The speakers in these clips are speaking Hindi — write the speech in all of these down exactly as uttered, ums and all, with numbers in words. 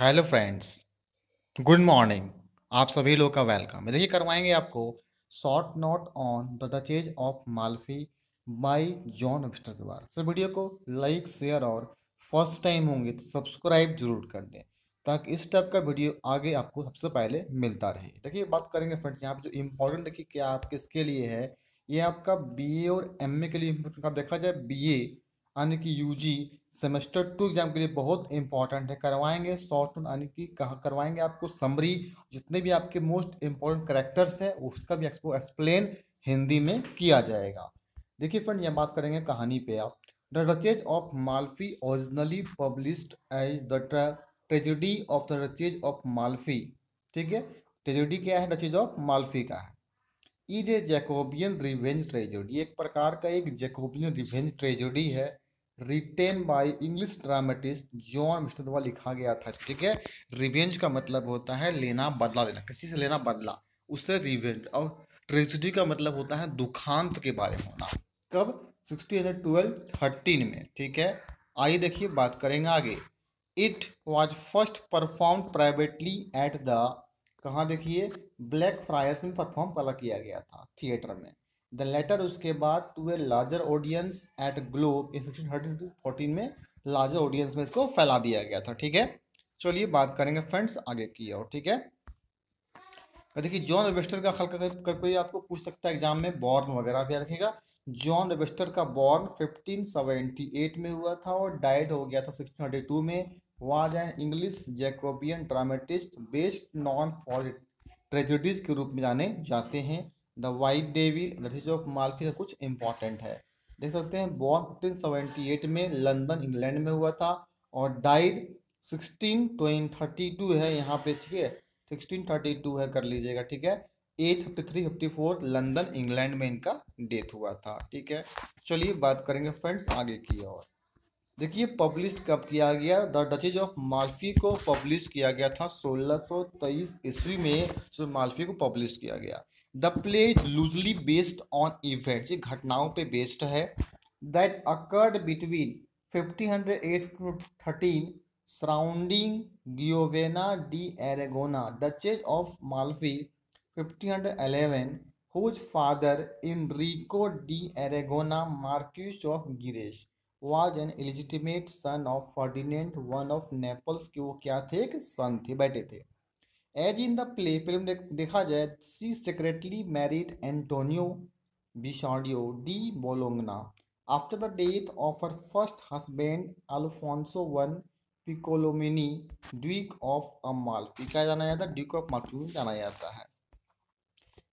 Hello friends, good morning. आप सभी लोग का वेलकम। देखिए, करवाएंगे आपको short note on the Duchess of Malfi by John Webster के बारे में। सर, वीडियो को लाइक शेयर और फर्स्ट टाइम होंगे तो सब्सक्राइब जरूर कर दें ताकि इस टाइप का वीडियो आगे आपको सबसे पहले मिलता रहे। देखिए, बात करेंगे फ्रेंड्स यहाँ पर जो इम्पोर्टेंट, देखिए क्या आप किसके लिए है, ये आपका बी ए और एम ए के लिए इम्पोर्टेंट। आप देखा जाए बी ए यानी कि U G semester two exam के लिए बहुत इंपॉर्टेंट है। करवाएंगे शॉर्ट नोट यानी कि कहा करवाएंगे आपको समरी, जितने भी आपके मोस्ट इंपॉर्टेंट करेक्टर्स हैं उसका भी एक्सपो एक्सप्लेन हिंदी में किया जाएगा। देखिए फ्रेंड, यह बात करेंगे कहानी पे। आप the Duchess of Malfi originally published as the tragedy of the Duchess of Malfi, ठीक है। ट्रेजेडी क्या है? डचेस ऑफ माल्फी का है। Is a Jacobean revenge tragedy, एक प्रकार का एक जैकोबियन रिवेंज ट्रेजेडी है। Written by English dramatist John Webster द्वारा लिखा गया था, ठीक है। रिवेंज का मतलब होता है लेना, बदला लेना, किसी से लेना बदला, उससे रिवेंज। और ट्रेजेडी का मतलब होता है दुखांत के बारे में होना। कब? सोलह सौ बारह, तेरह में, ठीक है। आइए देखिए, बात करेंगे आगे। It was first perform privately at the, कहाँ देखिए, ब्लैक फ्रायर्स में परफॉर्म पहला किया गया था थिएटर में। द लेटर उसके बाद to a larger audience at Globe, सोलह सौ चौदह में लार्जर ऑडियंस में इसको फैला दिया गया था, ठीक है। चलिए बात करेंगे फ्रेंड्स आगे की और, ठीक है। देखिए, जॉन वेबस्टर का हल्का कोई आपको पूछ सकता है एग्जाम में, बॉर्न वगैरह भी रखेगा। जॉन वेबस्टर का बॉर्न पंद्रह सौ अठहत्तर में हुआ था और डाइड हो गया था सोलह सौ बयासी में। Was an English Jacobean dramatist best known for tragedies के रूप में जाने जाते हैं। The White Devil, Duchess of Malfi का कुछ इंपॉर्टेंट है, देख सकते हैं। बॉर्न पंद्रह सौ अठहत्तर में लंदन इंग्लैंड में हुआ था और डाइड सोलह सौ बत्तीस है यहाँ पे, ठीक है, सोलह सौ बत्तीस है, कर लीजिएगा, ठीक है। एज तिरेपन चौवन लंदन इंग्लैंड में इनका डेथ हुआ था, ठीक है। चलिए बात करेंगे फ्रेंड्स आगे की और। देखिए, पब्लिश कब किया गया? द डचेस ऑफ माल्फी को पब्लिश किया गया था सोलह सौ तेईस ईस्वी में। सो माल्फी को पब्लिश किया गया। The play is loosely based on events, ये घटनाओं पे बेस्ड है। दैट अकर्ड बिटवीन पंद्रह सौ आठ to thirteen surrounding Giovanna D एरेगोना Duchess of Malfi पंद्रह सौ ग्यारह whose father Enrico D एरेगोना Marcus of Gerace was an illegitimate son of Ferdinand one of Naples के, वो क्या थे, एक सन थे, बेटे थे। As in the play, film दे, देखा जाए, she secretly married Antonio Beccadelli di Bologna after the death of her first husband Alfonso one Piccolomini Duke of Amalfi. क्या जाना जाता है? ड्यूक ऑफ अमाल्फी जाना जाता है।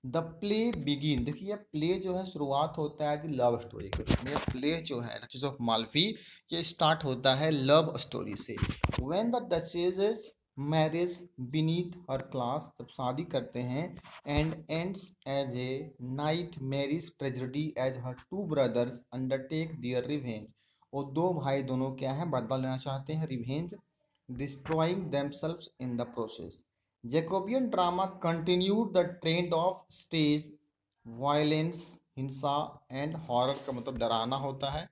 द प्ले बिगिन, देखिए प्ले जो है शुरुआत होता है लव स्टोरी के रूप में। प्ले जो है डचेस ऑफ माल्फी ये स्टार्ट होता है लव स्टोरी से। When the duchess's marriage beneath her class, जब शादी करते हैं। And ends as a night marriage tragedy as her two brothers undertake their revenge, और दो भाई दोनों क्या है, बदला लेना चाहते हैं, revenge, destroying themselves in the process. Jacobean drama continued the trend of stage violence, हिंसा एंड हॉरर का मतलब डराना होता है।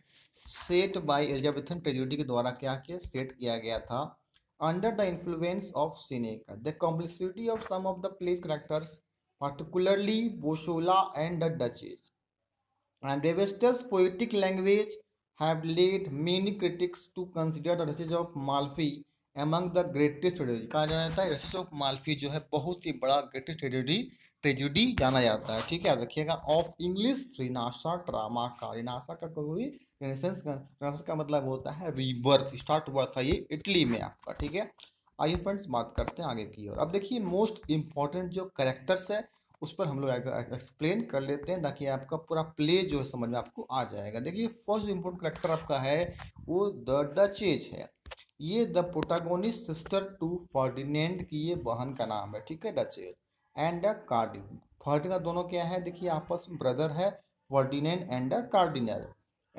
सेट बाय एलिजाबेथन ट्रेजेडी के द्वारा क्या किया, सेट किया गया था। Under the influence of Seneca, the complexity of some of the play's characters particularly Bosola and the Duchess and Webster's poetic language have led many critics to consider the Duchess of Malfi Among the greatest tragedy कहा जाता है। डचेस ऑफ माल्फी जो है बहुत ही बड़ा ग्रेटेस्ट ट्रेजेडी ट्रेजेडी जाना जाता है, ठीक है, याद रखिएगा। ऑफ इंग्लिश रिनाशा ड्रामा का, रिनाशा का कोई रिनेसेंस का, रिनाशा का मतलब होता है रीबर्थ, स्टार्ट हुआ था ये इटली में आपका, ठीक है। आइए फ्रेंड्स बात करते हैं आगे की ओर। अब देखिए, मोस्ट इंपॉर्टेंट जो करेक्टर्स है उस पर हम लोग एक्सप्लेन कर लेते हैं ताकि आपका पूरा प्ले जो है समझ में आपको आ जाएगा। देखिए, फर्स्ट इम्पोर्टेंट करेक्टर आपका है वो द डचेस है। ये the protagonist sister to Ferdinand की ये बहन का नाम है, ठीक है, Duchess and a Cardinal. Ferdinand दोनों क्या है, देखिए आपस में ब्रदर है, Ferdinand and a Cardinal.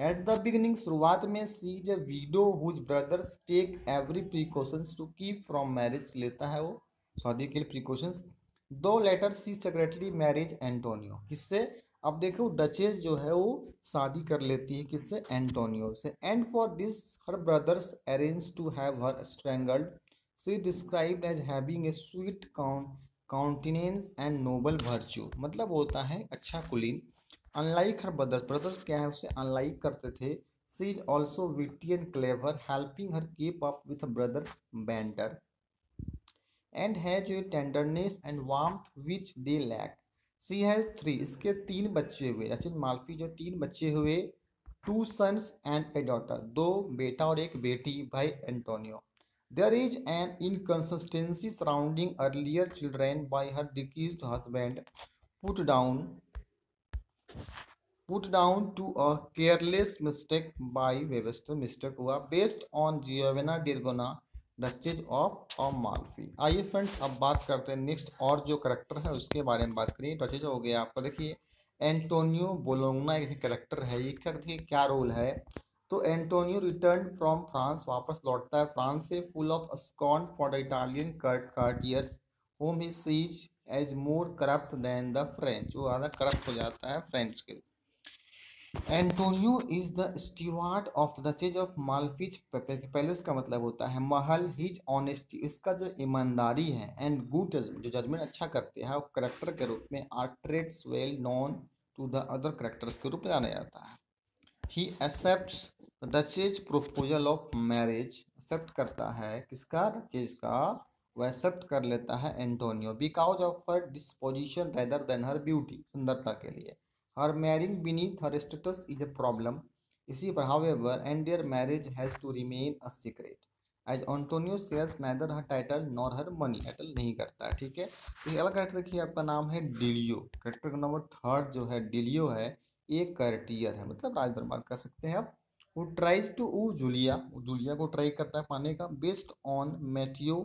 At the beginning, शुरुआत में, she is a widow whose brothers take every precautions to keep from marriage, लेता है वो शादी के लिए प्रिकॉशंस। दो later she secretly marriage Antonio, किससे? अब देखो डचेस जो है वो शादी कर लेती है किससे, एंटोनियो से। And for this her brothers arrange to have her strangled she described as having a sweet countenance and noble virtue, मतलब होता है अच्छा कुलीन. अनलाइक हर ब्रदर, ब्रदर क्या है उसे अनलाइक करते थे. She is also witty and clever, helping her keep up with brothers banter. And has a tenderness and warmth which they lack. She has three, इसके तीन बच्चे हुए. रचित मालफी जो तीन बच्चे हुए, two sons and a daughter, दो बेटा और एक बेटी भाई Antonio. There is an inconsistency surrounding earlier children by her deceased husband, put down put down to a careless mistake by Webster. mistake हुआ based on Giovanna d'Aragona, Duchess of Amalfi. आइए फ्रेंड्स अब बात करते हैं नेक्स्ट और जो करेक्टर है उसके बारे में बात करिए. डचेज हो गया आपका, देखिए एंटोनियो बोलोंगना एक करेक्टर है. ये क्या देखिए क्या रोल है, तो एंटोनियो रिटर्न फ्रॉम फ्रांस, वापस लौटता है फ्रांस से, full of scorn for the Italian courtiers home he sees as more corrupt than the French. वो ज़्यादा करप्ट हो जाता है फ्रेंच के. Antonio is the steward of the duchess of Malfi palace, का मतलब होता है महल. हिज ऑनेस्टी, इसका जो ईमानदारी है, एंड गुड जजमेंट, जो जजमेंट अच्छा करते हैं करैक्टर के रूप में, are trades well known to the other characters के रूप में जाना जाता है. He accepts the Duchess proposal of marriage, accept करता है किसका, डचेज का, वह एक्सेप्ट कर लेता है Antonio. Because of her disposition rather than her beauty, सुंदरता के लिए. Her marrying beneath her status is a problem. इसी पर however, and their marriage has to remain a secret. As Antonio shares neither her title nor her money, title नहीं करता है, ठीक है. तो अगला कैरेक्टर देखिए आपका नाम है डिलियो. कैरेक्टर नंबर थर्ड जो है डिलियो है, एक कार्टियर है, मतलब राज दरबार कह सकते हैं आप. वो ट्राइज टू ऊ जूलिया, जूलिया को ट्राई करता है पाने का, based on Matteo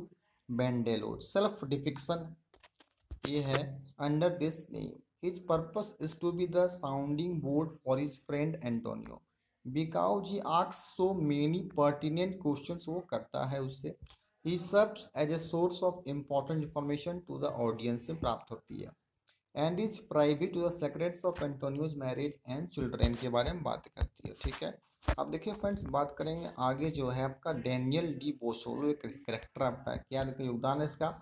Bandello, self depiction ये है under this name. His purpose is to be the sounding board for his friend Antonio, because he asks so many pertinent questions. वो करता है उससे. He serves as a source of important information to the audience, से प्राप्त होती है. And is privy to the secrets of Antonio's marriage and children, के बारे में बात करती है, ठीक है. अब देखिए फ्रेंड्स बात करेंगे आगे जो है आपका डैनियल डी बोसोलो, एक करेक्टर आपका है, क्या देखिए योगदान है इसका.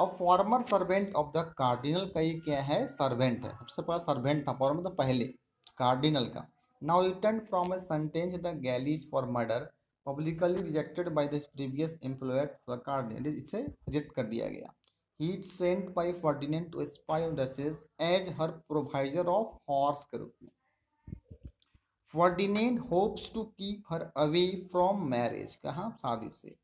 अब former servant of the cardinal, का ये क्या है सर्वेंट है, सबसे पहला सर्वेंट था फॉर्मर, मतलब पहले कार्डिनल का. Now return from a sentence in the galleys for murder, publicly rejected by this previous employer the cardinal, इसे रिजेक्ट कर दिया गया. He is sent by Ferdinand to spy on Duchess as her provisor of horse के रूप में. Ferdinand hopes to keep her away from marriage, कहा शादी से.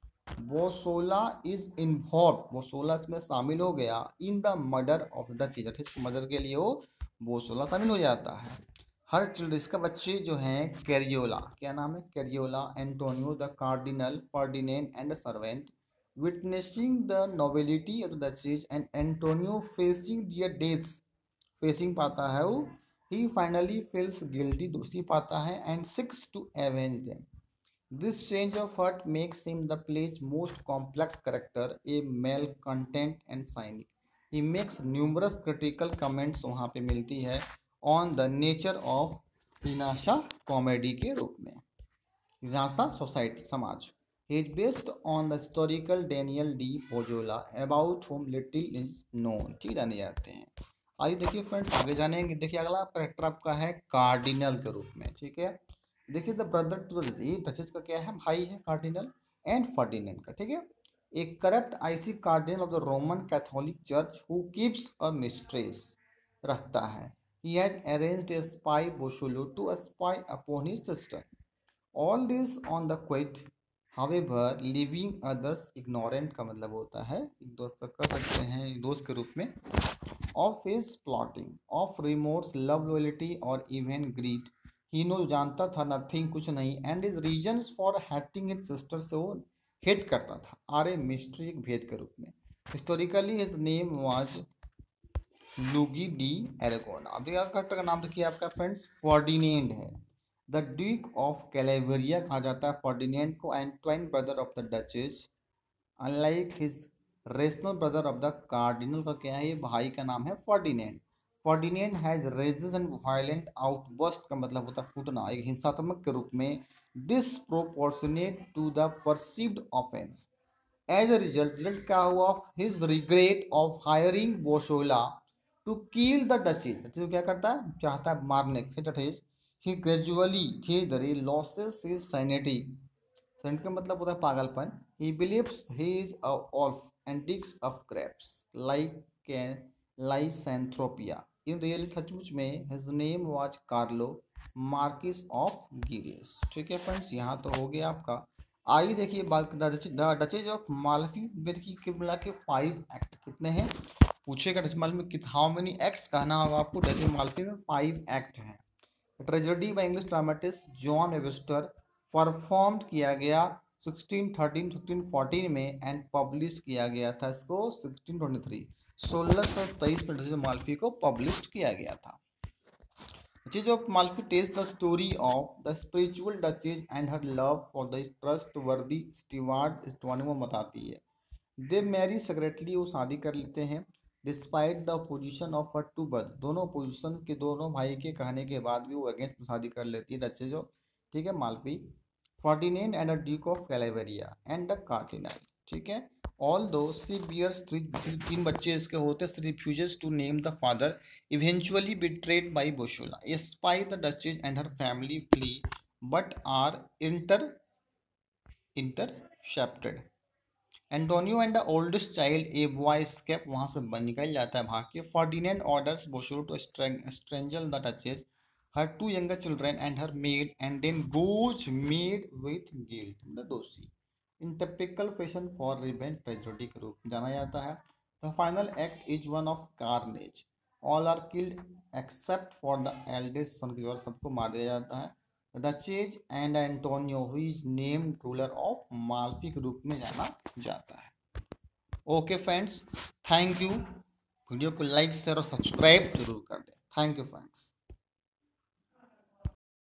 बोसोला इज इन्वॉल्व, बोसोला इसमें शामिल हो गया, in the murder of Duchess, इसके मर्डर के लिए वो बोसोला शामिल हो जाता है. हर चिल्ड्रन, इसका बच्चे जो हैं कैरियोला, क्या नाम है Cariola, Antonio the cardinal, Ferdinand and servant. Witnessing the novelty of Duchess and Antonio facing their deaths, facing पाता है वो. ही फाइनली फील्स गिल्टी, दोषी पाता है, and seeks to avenge them. This change of heart makes him the play's most complex character, a malcontent and cynic. He makes numerous critical comments, वहाँ पे मिलती है, on the nature of हिनाशा comedy के रूप में, हिनाशा society समाज. He is based on the historical Daniel de Bosola, about whom little is known. ठीक जाने जाते हैं. आइए देखिए फ्रेंड्स आगे जानेंगे. देखिए अगला करेक्टर आपका है कार्डिनल के रूप में, ठीक है. देखिए the brother to the Duchess का क्या है, भाई है कार्डिनल एंड फर्डिनेंड का, ठीक है. एक corrupt IC cardinal of the Roman Catholic church who keeps a mistress, रखता है. He has arranged a spy Bosola to spy upon his sister. All this on the quiet however leaving others ignorant, का मतलब होता है एक दोस्त कर सकते हैं दोस्त के रूप में. Of his plotting, of remorse love loyalty और इवन ग्रीड. ही नो जानता था, नथिंग कुछ नहीं, and is reasons for hating his sister, से वो हेट करता था, आर ए मिस्ट्री एक भेद के रूप में. Historically his name was Luigi D एरेगोना. अब देखिए करेक्टर का नाम देखिए आपका फ्रेंड्स फर्डिनेंड है. द ड्यूक ऑफ कैलेवरिया कहा जाता है फर्डिनेंड को, and twin brother of the Duchess. Unlike his rational brother of the cardinal, का क्या है ये भाई, का नाम है Ferdinand. Ferdinand has rages and violent outburst, का मतलब होता है फूटना, एक हिंसात्मक के रूप में. Disproportionate to the perceived offence As a result, result क्या हुआ? Of his regret of hiring Bosola to kill the duchess, तो क्या करता है, चाहता है मारने के, he gradually he loses his sanity, sanity का मतलब होता है पागलपन, he believes he is a wolf and digs of grapes like a lycanthropia. In real सचमुच में his name was Carlo marquis of Gerace. ठीक है फ्रेंड्स, यहाँ तो हो गया आपका. आइए देखिए द डचेज ऑफ माल्फी के मिला के फाइव एक्ट कितने हैं पूछेगा. डच माल्फी में कित हाउ मेनी एक्ट्स कहना होगा आपको. डच माल्फी में फाइव एक्ट हैं. Tragedy by English dramatist John Webster perform किया गया सोलह थर्टीन फिफ्टीन फोर्टीन में एंड पब्लिश किया गया था इसको सोलह तेईस सोलह सौ तेईस में डचेज ऑफ माल्फी को पब्लिश किया गया था. Duchess of Malfi tells the story of the spiritual duchess and her love for the trustworthy steward Antonio बताती है. They marry secretly, वो शादी कर लेते हैं. Despite the opposition of her two brothers, दोनों opposition के दोनों भाई के कहने के बाद भी वो अगेंस्ट में शादी कर लेती है Duchess of, ठीक है, Malfi. Ferdinand and the Duke of Amalfi and the Cardinal, ठीक है. Although she bears three, तीन बच्चे इसके होते हैं. She refuses to name the father, eventually betrayed by Bosola. Spy the Duchess and her family flee, but are inter intercepted. Antonio and the oldest child, a boy, escape. वहाँ से निकल जाता है भाग के. Ferdinand orders Bosola to strangle the Duchess, her two younger children and her maid, and then goes mad with guilt. मतलब दोषी. In typical fashion for revenge tragedy के रूप में जाना जाता है. The final act is one of carnage. All are killed except for the eldest son की और सबको मार दिया जाता है. Duchess and Antonio who is name ruler of Malfi के रूप में जाना जाता है. Okay friends, thank you. Video को लाइक शेयर और सब्सक्राइब जरूर कर दें. Thank you friends.